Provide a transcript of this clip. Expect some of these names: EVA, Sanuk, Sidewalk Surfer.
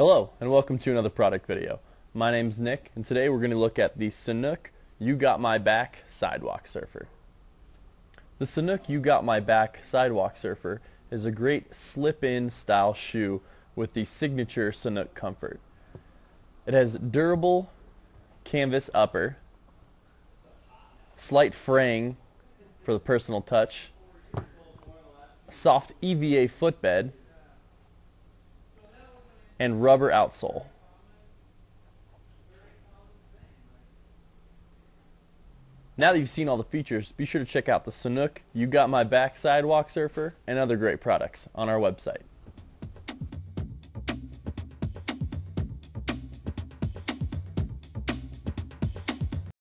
Hello and welcome to another product video. My name's Nick and today we're going to look at the Sanuk You Got My Back Sidewalk Surfer. The Sanuk You Got My Back Sidewalk Surfer is a great slip-in style shoe with the signature Sanuk comfort. It has durable canvas upper, slight fraying for the personal touch, soft EVA footbed, and rubber outsole. Now that you've seen all the features, be sure to check out the Sanuk You Got My Back Sidewalk Surfer and other great products on our website.